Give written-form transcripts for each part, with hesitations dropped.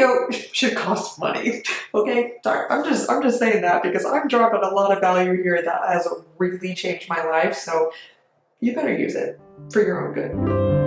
video should cost money, okay? Sorry, I'm just saying that because I'm dropping a lot of value here that has really changed my life, so you better use it for your own good.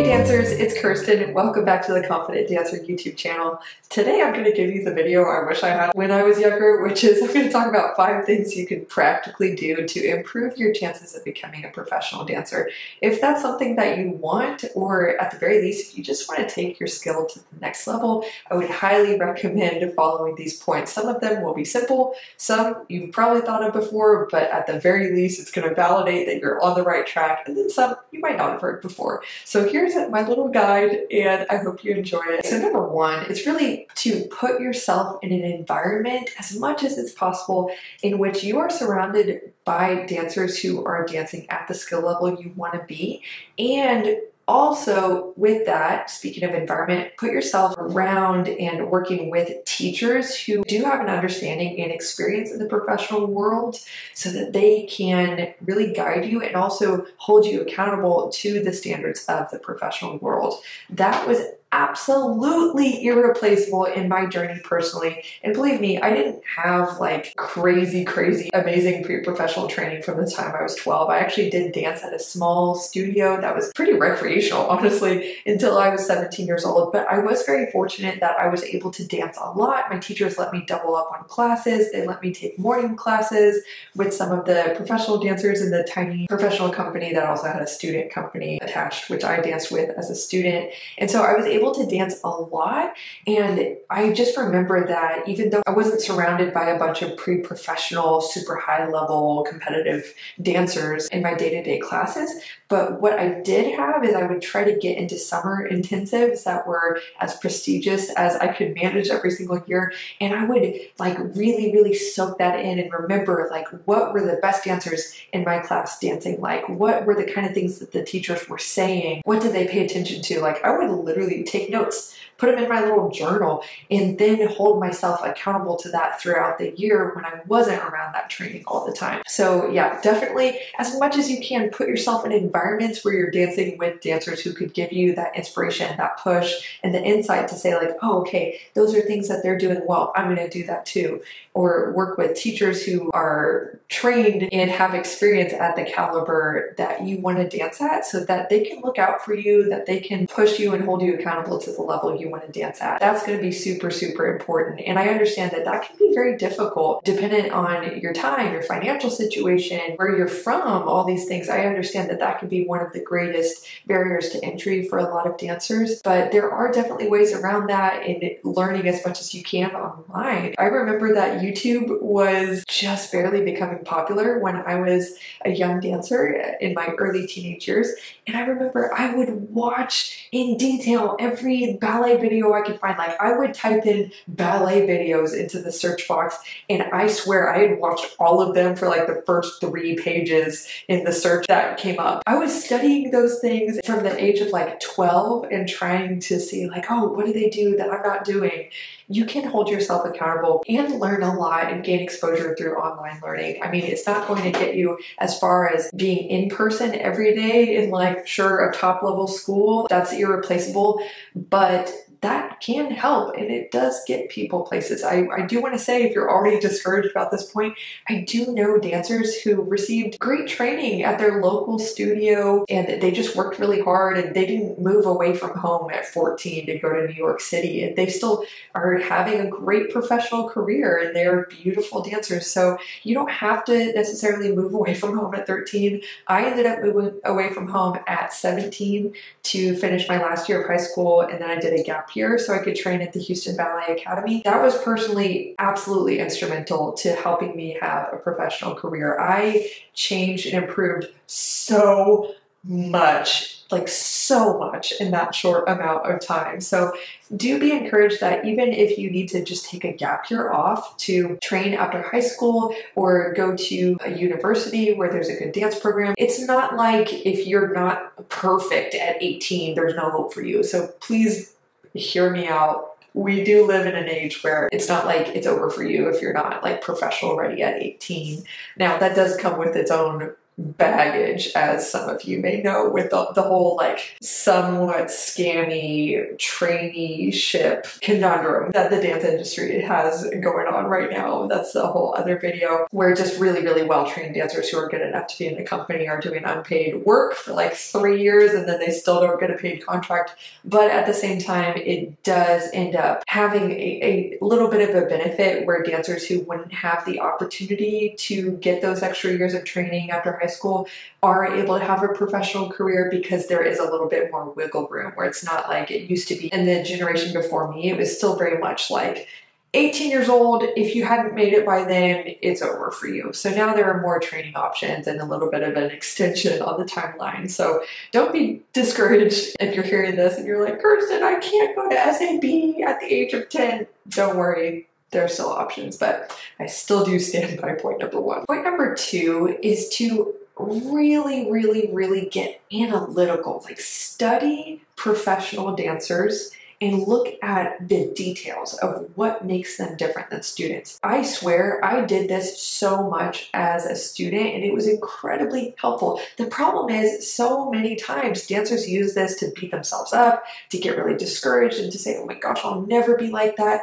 Dancers, it's Kirsten and welcome back to the Confident Dancer YouTube channel. Today I'm going to give you the video I wish I had when I was younger, which is I'm going to talk about 5 things you can practically do to improve your chances of becoming a professional dancer. If that's something that you want, or at the very least, if you just want to take your skill to the next level, I would highly recommend following these points. Some of them will be simple, some you've probably thought of before, but at the very least, it's going to validate that you're on the right track, and then some you might not have heard before. So here's my little guide and I hope you enjoy it. So number one, it's really to put yourself in an environment as much as it's possible in which you are surrounded by dancers who are dancing at the skill level you want to be. And also with that, speaking of environment, put yourself around and working with teachers who do have an understanding and experience in the professional world so that they can really guide you and also hold you accountable to the standards of the professional world. That was absolutely irreplaceable in my journey personally. And believe me, I didn't have like crazy amazing pre-professional training from the time I was 12. I actually did dance at a small studio that was pretty recreational, honestly, until I was 17 years old. But I was very fortunate that I was able to dance a lot. My teachers let me double up on classes. They let me take morning classes with some of the professional dancers in the tiny professional company that also had a student company attached, which I danced with as a student. And so I was able to dance a lot, and I just remember that even though I wasn't surrounded by a bunch of pre-professional, super high-level competitive dancers in my day-to-day classes, but what I did have is I would try to get into summer intensives that were as prestigious as I could manage every single year, and I would like really soak that in and remember like what were the best dancers in my class dancing like, what were the kind of things that the teachers were saying, what did they pay attention to. Like I would literally take notes, put them in my little journal, and then hold myself accountable to that throughout the year when I wasn't around that training all the time. So yeah, definitely as much as you can, put yourself in environments where you're dancing with dancers who could give you that inspiration, that push, and the insight to say like, oh, okay, those are things that they're doing well, I'm gonna do that too. Or work with teachers who are trained and have experience at the caliber that you wanna dance at so that they can look out for you, that they can push you and hold you accountable to the level you want to dance at. That's going to be super important. And I understand that that can be very difficult dependent on your time, your financial situation, where you're from, all these things. I understand that that can be one of the greatest barriers to entry for a lot of dancers, but there are definitely ways around that and learning as much as you can online. I remember that YouTube was just barely becoming popular when I was a young dancer in my early teenage years. And I remember I would watch in detail every ballet video I could find. Like I would type in ballet videos into the search box, and I swear I had watched all of them for like the first 3 pages in the search that came up. I was studying those things from the age of like 12 and trying to see like, oh, what do they do that I'm not doing? You can hold yourself accountable and learn a lot and gain exposure through online learning. I mean, it's not going to get you as far as being in person every day in like, sure, a top level school, that's irreplaceable, but that can help, and it does get people places. I do want to say, if you're already discouraged about this point, I do know dancers who received great training at their local studio, and they just worked really hard, and they didn't move away from home at 14 to go to New York City, and they still are having a great professional career, and they're beautiful dancers. So you don't have to necessarily move away from home at 13. I ended up moving away from home at 17 to finish my last year of high school, and then I did a gap here so I could train at the Houston Ballet Academy. That was personally absolutely instrumental to helping me have a professional career. I changed and improved so much, like so much in that short amount of time. So do be encouraged that even if you need to just take a gap year off to train after high school or go to a university where there's a good dance program, it's not like if you're not perfect at 18, there's no hope for you. So please hear me out. We do live in an age where it's not like it's over for you if you're not like professional ready at 18. Now that does come with its own baggage, as some of you may know, with the whole like somewhat scammy traineeship conundrum that the dance industry has going on right now. That's a whole other video, where just really, really well-trained dancers who are good enough to be in a company are doing unpaid work for like 3 years, and then they still don't get a paid contract. But at the same time, it does end up having a little bit of a benefit where dancers who wouldn't have the opportunity to get those extra years of training after high school are able to have a professional career, because there is a little bit more wiggle room, where it's not like it used to be in the generation before me. It was still very much like 18 years old, if you hadn't made it by then, it's over for you. So now there are more training options and a little bit of an extension on the timeline. So don't be discouraged if you're hearing this and you're like, Kirsten, I can't go to SAB at the age of 10. Don't worry. There are still options, but I still do stand by point number one. Point number two is to really, really, really get analytical. Like, study professional dancers and look at the details of what makes them different than students. I swear I did this so much as a student, and it was incredibly helpful. The problem is, so many times dancers use this to beat themselves up, to get really discouraged, and to say, oh my gosh, I'll never be like that.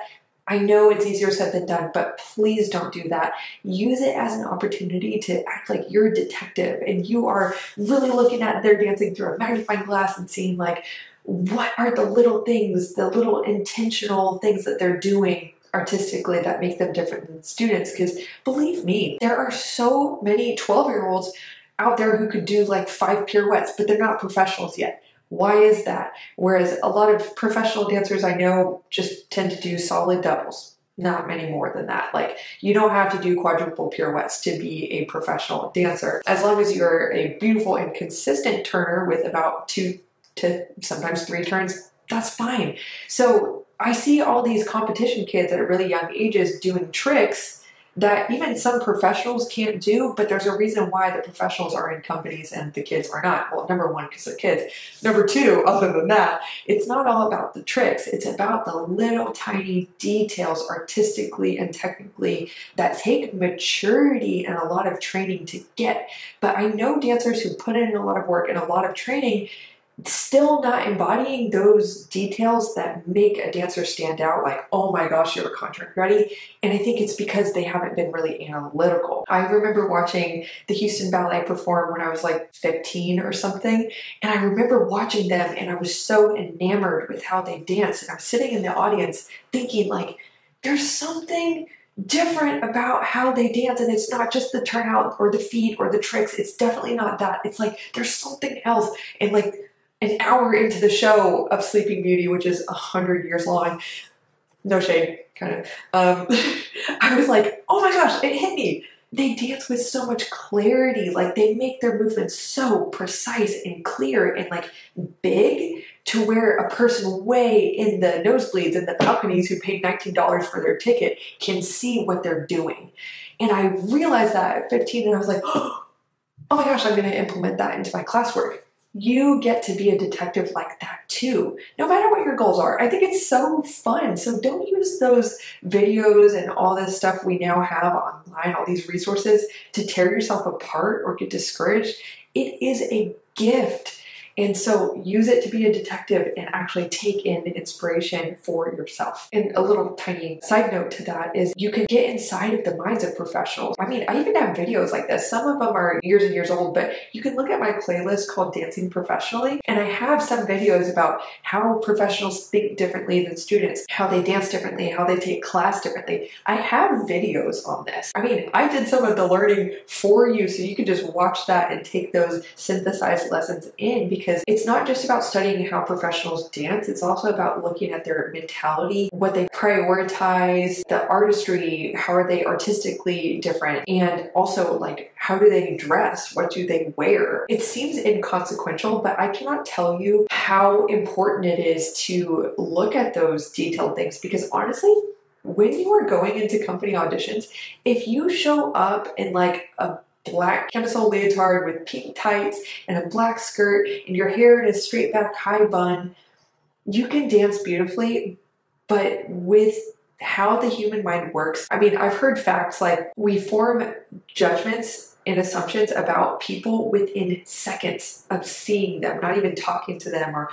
I know it's easier said than done, but please don't do that. Use it as an opportunity to act like you're a detective and you are really looking at their dancing through a magnifying glass and seeing like, what are the little things, the little intentional things that they're doing artistically that make them different than students? Because believe me, there are so many 12-year-olds out there who could do like 5 pirouettes, but they're not professionals yet. Why is that? Whereas a lot of professional dancers I know just tend to do solid doubles, not many more than that. Like, you don't have to do quadruple pirouettes to be a professional dancer. As long as you're a beautiful and consistent turner with about 2 to sometimes 3 turns, that's fine. So I see all these competition kids at really young ages doing tricks that even some professionals can't do, but there's a reason why the professionals are in companies and the kids are not. Well, number one, because they're kids. Number two, other than that, it's not all about the tricks. It's about the little tiny details artistically and technically that take maturity and a lot of training to get. But I know dancers who put in a lot of work and a lot of training still not embodying those details that make a dancer stand out, like, oh my gosh, you're a contract ready. And I think it's because they haven't been really analytical. I remember watching the Houston Ballet perform when I was like 15 or something. And I remember watching them and I was so enamored with how they danced. And I'm sitting in the audience thinking like, there's something different about how they dance, and it's not just the turnout or the feet or the tricks. It's definitely not that. It's like, there's something else. And like, an hour into the show of Sleeping Beauty, which is 100 years long, no shade, kind of, I was like, oh my gosh, it hit me. They dance with so much clarity. Like, they make their movements so precise and clear and like big, to where a person way in the nosebleeds and the balconies who paid $19 for their ticket can see what they're doing. And I realized that at 15, and I was like, oh my gosh, I'm going to implement that into my classwork. You get to be a detective like that too, no matter what your goals are. I think it's so fun. So don't use those videos and all this stuff we now have online, all these resources, to tear yourself apart or get discouraged. It is a gift. And so use it to be a detective and actually take in the inspiration for yourself. And a little tiny side note to that is, you can get inside of the minds of professionals. I mean, I even have videos like this. Some of them are years and years old, but you can look at my playlist called Dancing Professionally. And I have some videos about how professionals think differently than students, how they dance differently, how they take class differently. I have videos on this. I mean, I did some of the learning for you, so you can just watch that and take those synthesized lessons in, because it's not just about studying how professionals dance, it's also about looking at their mentality, what they prioritize, the artistry, how are they artistically different, and also like, how do they dress? What do they wear? It seems inconsequential, but I cannot tell you how important it is to look at those detailed things, because honestly, when you are going into company auditions, if you show up in like a black camisole leotard with pink tights and a black skirt and your hair in a straight back high bun, you can dance beautifully, but with how the human mind works, I mean, I've heard facts like we form judgments and assumptions about people within seconds of seeing them, not even talking to them or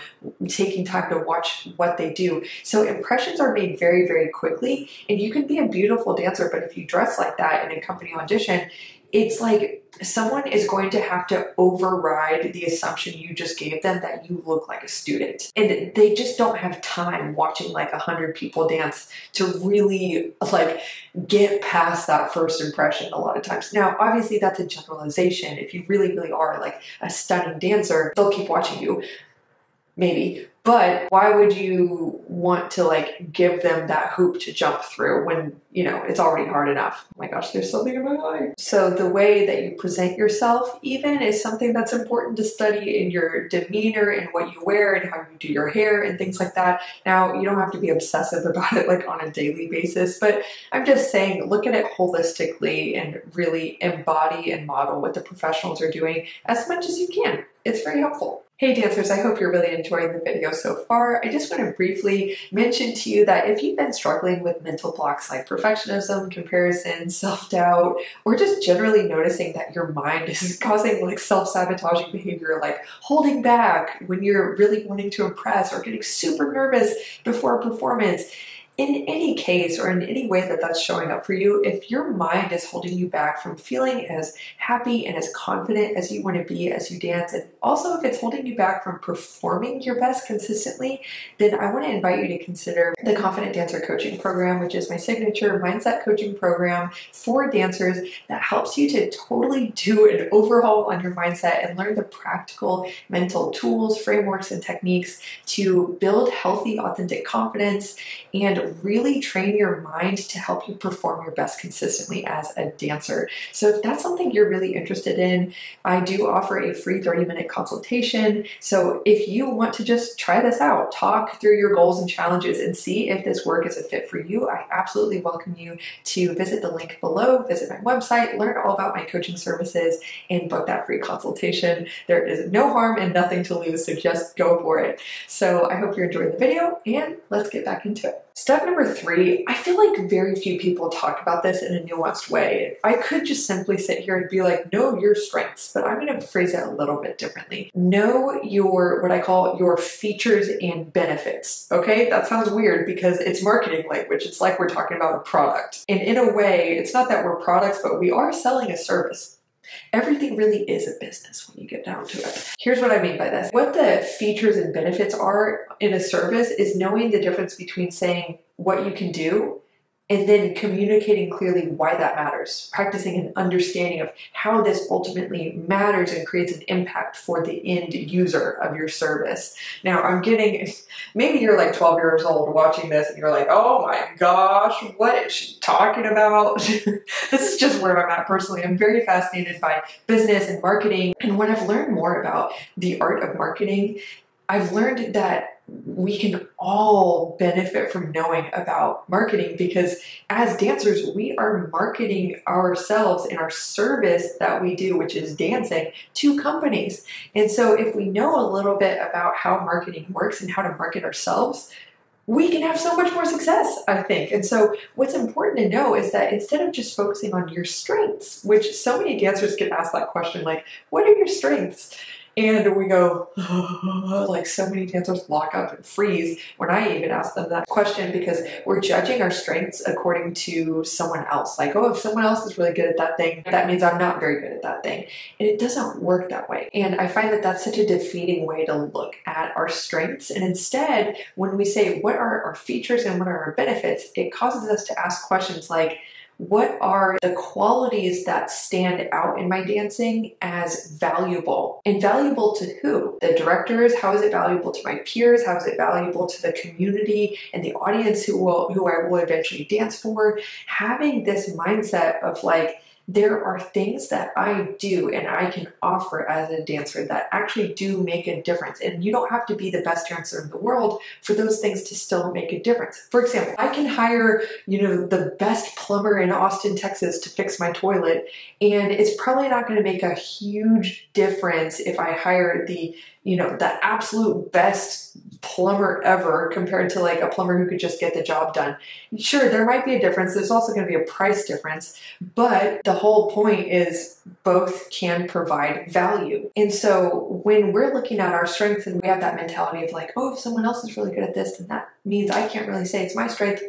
taking time to watch what they do. So impressions are made very, very quickly, and you can be a beautiful dancer, but if you dress like that in a company audition, it's like someone is going to have to override the assumption you just gave them that you look like a student. And they just don't have time watching like 100 people dance to really like get past that first impression a lot of times. Now, obviously that's a generalization. If you really, really are like a stunning dancer, they'll keep watching you, maybe. But why would you want to like give them that hoop to jump through when, you know, it's already hard enough? Oh my gosh, there's something in my eye. So the way that you present yourself even is something that's important to study in your demeanor and what you wear and how you do your hair and things like that. Now, you don't have to be obsessive about it like on a daily basis, but I'm just saying, look at it holistically and really embody and model what the professionals are doing as much as you can. It's very helpful. Hey dancers, I hope you're really enjoying the video so far. I just want to briefly mention to you that if you've been struggling with mental blocks like perfectionism, comparison, self-doubt, or just generally noticing that your mind is causing like self-sabotaging behavior, like holding back when you're really wanting to impress or getting super nervous before a performance, in any case or in any way that that's showing up for you, if your mind is holding you back from feeling as happy and as confident as you want to be as you dance, and also if it's holding you back from performing your best consistently, then I want to invite you to consider the Confident Dancer Coaching Program, which is my signature mindset coaching program for dancers that helps you to totally do an overhaul on your mindset and learn the practical mental tools, frameworks, and techniques to build healthy, authentic confidence and really train your mind to help you perform your best consistently as a dancer. So if that's something you're really interested in, I do offer a free 30-minute consultation. So if you want to just try this out, talk through your goals and challenges and see if this work is a fit for you, I absolutely welcome you to visit the link below, visit my website, learn all about my coaching services, and book that free consultation. There is no harm and nothing to lose, so just go for it. So I hope you're enjoying the video, and let's get back into it. Step number 3, I feel like very few people talk about this in a nuanced way. I could just simply sit here and be like, know your strengths, but I'm going to phrase it a little bit differently. Know your, what I call your features and benefits. Okay, that sounds weird because it's marketing language. It's like we're talking about a product. And in a way, it's not that we're products, but we are selling a service. Everything really is a business when you get down to it. Here's what I mean by this. What the features and benefits are in a service is knowing the difference between saying what you can do and then communicating clearly why that matters, practicing an understanding of how this ultimately matters and creates an impact for the end user of your service. Now, I'm getting, maybe you're like 12 years old watching this and you're like, oh my gosh, what is she talking about? This is just where I'm at personally. I'm very fascinated by business and marketing. And when I've learned more about the art of marketing, I've learned that we can all benefit from knowing about marketing, because as dancers, we are marketing ourselves and our service that we do, which is dancing, to companies. And so if we know a little bit about how marketing works and how to market ourselves, we can have so much more success, I think. And so what's important to know is that instead of just focusing on your strengths, which so many dancers get asked that question, like, what are your strengths? And we go, oh, like so many dancers lock up and freeze when I even ask them that question, because we're judging our strengths according to someone else. Like, oh, if someone else is really good at that thing, that means I'm not very good at that thing. And it doesn't work that way. And I find that that's such a defeating way to look at our strengths. And instead, when we say, what are our features and what are our benefits, it causes us to ask questions like, what are the qualities that stand out in my dancing as valuable? And valuable to who? The directors? How is it valuable to my peers? How is it valuable to the community and the audience who I will eventually dance for? Having this mindset of like, there are things that I do and I can offer as a dancer that actually do make a difference. And you don't have to be the best dancer in the world for those things to still make a difference. For example, I can hire, you know, the best plumber in Austin, Texas to fix my toilet. And it's probably not going to make a huge difference if I hire the, you know, the absolute best plumber ever compared to like a plumber who could just get the job done. Sure, there might be a difference. There's also going to be a price difference, but the whole point is both can provide value. And so when we're looking at our strengths and we have that mentality of like, oh, if someone else is really good at this, then that means I can't really say it's my strength.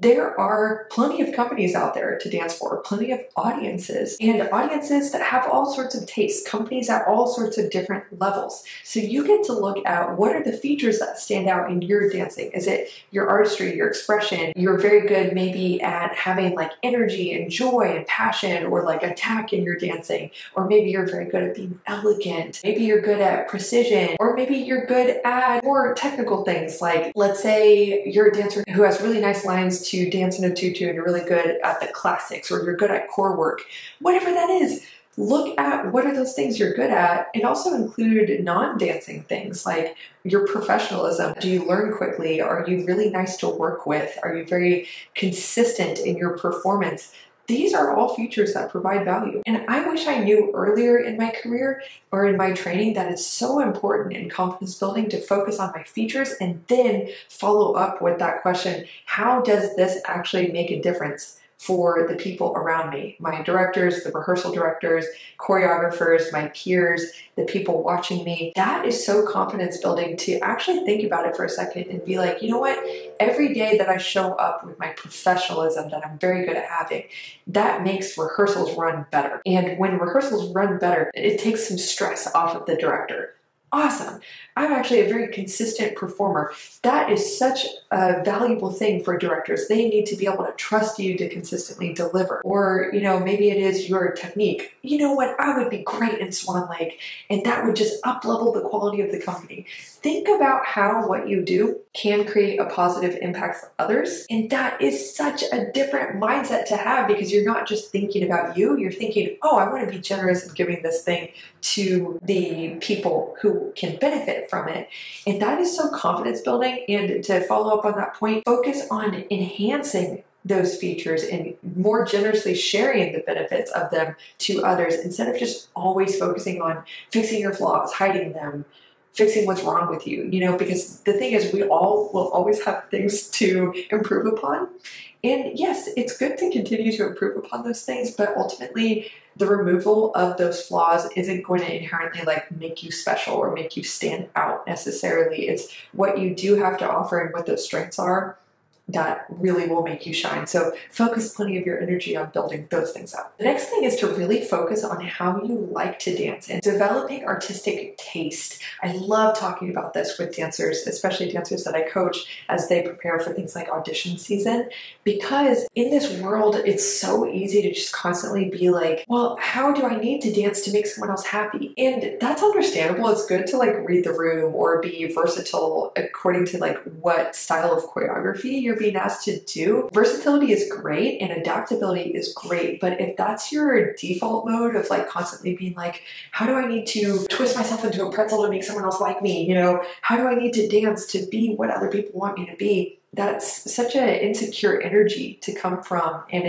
There are plenty of companies out there to dance for, plenty of audiences, and audiences that have all sorts of tastes, companies at all sorts of different levels. So you get to look at what are the features that stand out in your dancing. Is it your artistry, your expression? You're very good maybe at having like energy and joy and passion, or like attack in your dancing, or maybe you're very good at being elegant, maybe you're good at precision, or maybe you're good at more technical things. Like let's say you're a dancer who has really nice lines to dance in a tutu and you're really good at the classics, or you're good at core work, whatever that is. Look at what are those things you're good at, and also include non-dancing things like your professionalism. Do you learn quickly? Are you really nice to work with? Are you very consistent in your performance? These are all features that provide value. And I wish I knew earlier in my career or in my training that it's so important in confidence building to focus on my features and then follow up with that question, how does this actually make a difference for the people around me, my directors, the rehearsal directors, choreographers, my peers, the people watching me? That is so confidence building, to actually think about it for a second and be like, you know what, every day that I show up with my professionalism that I'm very good at having, that makes rehearsals run better. And when rehearsals run better, it takes some stress off of the director. Awesome. I'm actually a very consistent performer. That is such a valuable thing for directors. They need to be able to trust you to consistently deliver. Or, you know, maybe it is your technique. You know what? I would be great in Swan Lake, and that would just up-level the quality of the company. Think about how what you do can create a positive impact for others. And that is such a different mindset to have, because you're not just thinking about you. You're thinking, oh, I want to be generous in giving this thing to the people who can benefit from it. And that is so confidence building. And to follow up on that point, focus on enhancing those features and more generously sharing the benefits of them to others, instead of just always focusing on fixing your flaws, hiding them, fixing what's wrong with you, you know, because the thing is, we all will always have things to improve upon. And yes, it's good to continue to improve upon those things, but ultimately the removal of those flaws isn't going to inherently like make you special or make you stand out necessarily. It's what you do have to offer and what those strengths are that really will make you shine. So focus plenty of your energy on building those things up. The next thing is to really focus on how you like to dance and developing artistic taste. I love talking about this with dancers, especially dancers that I coach as they prepare for things like audition season, because in this world, it's so easy to just constantly be like, well, how do I need to dance to make someone else happy? And that's understandable. It's good to like read the room or be versatile according to like what style of choreography you're being asked to do. Versatility is great and adaptability is great, but if that's your default mode of like constantly being like, how do I need to twist myself into a pretzel to make someone else like me? You know, how do I need to dance to be what other people want me to be? That's such an insecure energy to come from, and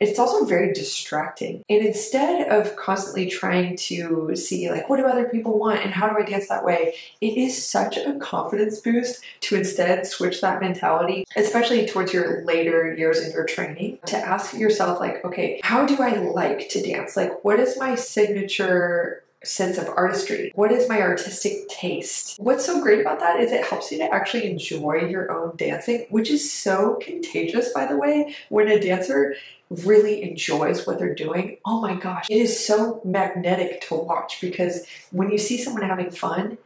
it's also very distracting. And instead of constantly trying to see like, what do other people want and how do I dance that way, it is such a confidence boost to instead switch that mentality, especially towards your later years in your training, to ask yourself like, okay, how do I like to dance? Like, what is my signature sense of artistry? What is my artistic taste? What's so great about that is it helps you to actually enjoy your own dancing, which is so contagious, by the way. When a dancer really enjoys what they're doing, oh my gosh, it is so magnetic to watch, because when you see someone having fun,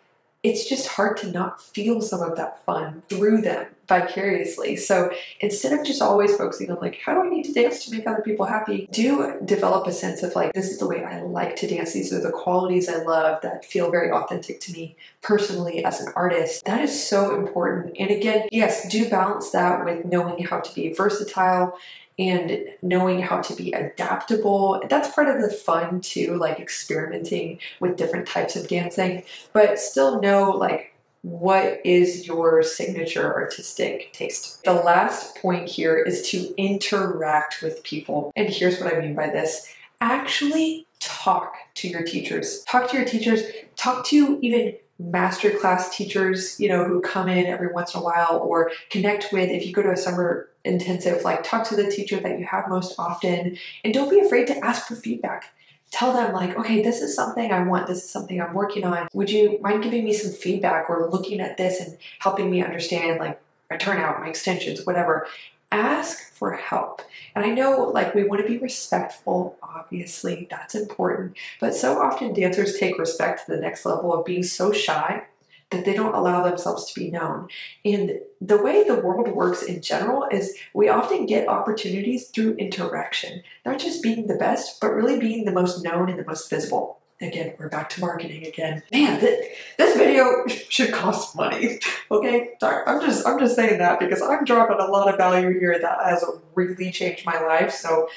it's just hard to not feel some of that fun through them vicariously. So instead of just always focusing on like, how do I need to dance to make other people happy, do develop a sense of like, this is the way I like to dance. These are the qualities I love that feel very authentic to me personally as an artist. That is so important. And again, yes, do balance that with knowing how to be versatile and knowing how to be adaptable. That's part of the fun too, like experimenting with different types of dancing, but still know like, what is your signature artistic taste? The last point here is to interact with people. And here's what I mean by this. Actually talk to your teachers. Talk to your teachers. Talk to even masterclass teachers, you know, who come in every once in a while, or connect with, if you go to a summer intensive, like talk to the teacher that you have most often, and don't be afraid to ask for feedback. Tell them like, okay, this is something I want, this is something I'm working on. Would you mind giving me some feedback, or looking at this and helping me understand like my turnout, my extensions, whatever. Ask for help. And I know like we want to be respectful, obviously, that's important. But so often dancers take respect to the next level of being so shy that they don't allow themselves to be known. And the way the world works in general is we often get opportunities through interaction, not just being the best, but really being the most known and the most visible. Again, we're back to marketing again. Man, this video should cost money, okay? I'm just saying that because I'm dropping a lot of value here that has really changed my life, so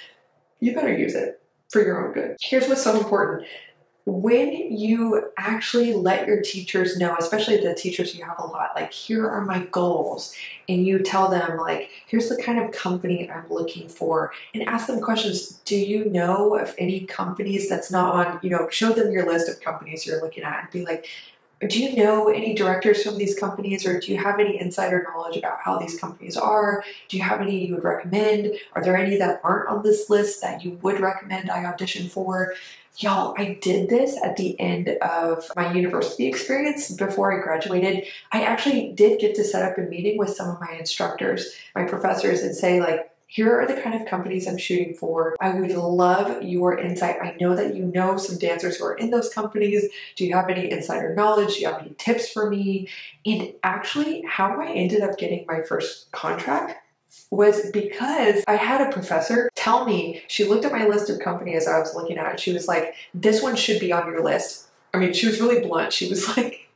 you better use it for your own good. Here's what's so important. When you actually let your teachers know, especially the teachers you have a lot, like, here are my goals, and you tell them like, here's the kind of company I'm looking for, and ask them questions. Do you know of any companies that's not on, you know, show them your list of companies you're looking at and be like, do you know any directors from these companies, or do you have any insider knowledge about how these companies are? Do you have any you would recommend? Are there any that aren't on this list that you would recommend I audition for? Y'all, I did this at the end of my university experience before I graduated. I actually did get to set up a meeting with some of my instructors, my professors, and say like, here are the kind of companies I'm shooting for. I would love your insight. I know that you know some dancers who are in those companies. Do you have any insider knowledge? Do you have any tips for me? And actually, how I ended up getting my first contract was because I had a professor tell me, she looked at my list of companies I was looking at, and she was like, this one should be on your list. I mean, she was really blunt. She was like,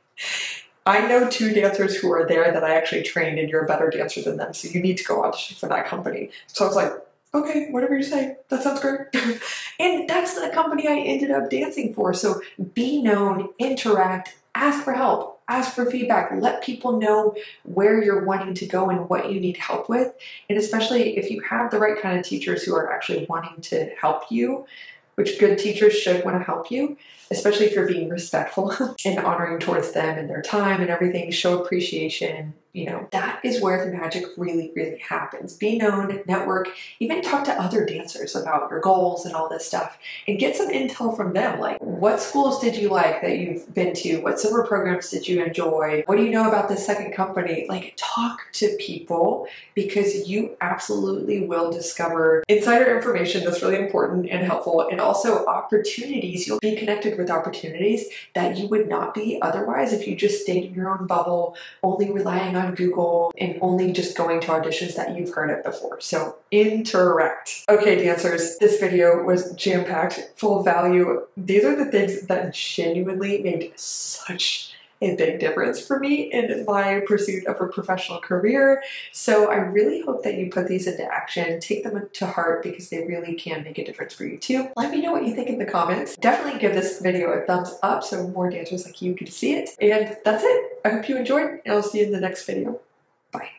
I know two dancers who are there that I actually trained, and you're a better dancer than them, so you need to go audition for that company. So I was like, okay, whatever you say, that sounds great. And that's the company I ended up dancing for. So be known, interact, ask for help, ask for feedback, let people know where you're wanting to go and what you need help with. And especially if you have the right kind of teachers who are actually wanting to help you, which good teachers should want to help you, especially if you're being respectful and honoring towards them and their time and everything. Show appreciation, you know, that is where the magic really, really happens. Be known, network, even talk to other dancers about your goals and all this stuff, and get some intel from them. Like, what schools did you like that you've been to? What summer programs did you enjoy? What do you know about this second company? Like, talk to people, because you absolutely will discover insider information that's really important and helpful, and also opportunities. You'll be connected with opportunities that you would not be otherwise if you just stayed in your own bubble, only relying on Google and only just going to auditions that you've heard of before. So interact. Okay, dancers, this video was jam-packed, full of value. These are the things that genuinely made such a big difference for me in my pursuit of a professional career. So I really hope that you put these into action, take them to heart, because they really can make a difference for you too. Let me know what you think in the comments. Definitely give this video a thumbs up so more dancers like you can see it. And that's it. I hope you enjoyed, and I'll see you in the next video. Bye.